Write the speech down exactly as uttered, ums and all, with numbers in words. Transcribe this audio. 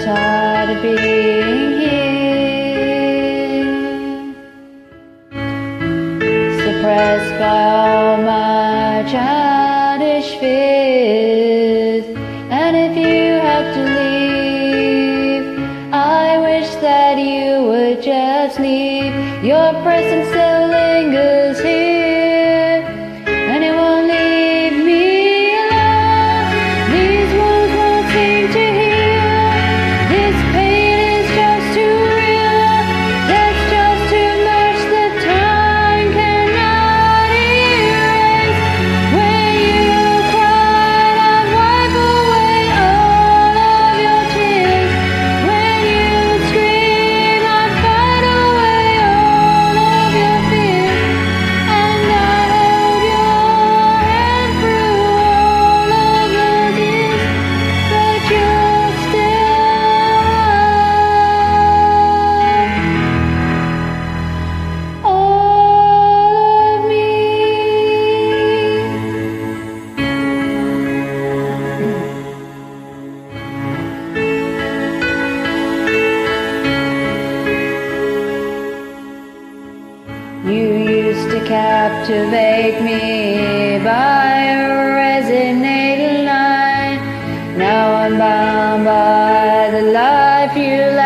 so tired of being here, suppressed by all my childish fears. And if you have to leave, I wish that you would just leave. Your presence still lingers here. You used to captivate me by a resonating line. Now I'm bound by the life you led.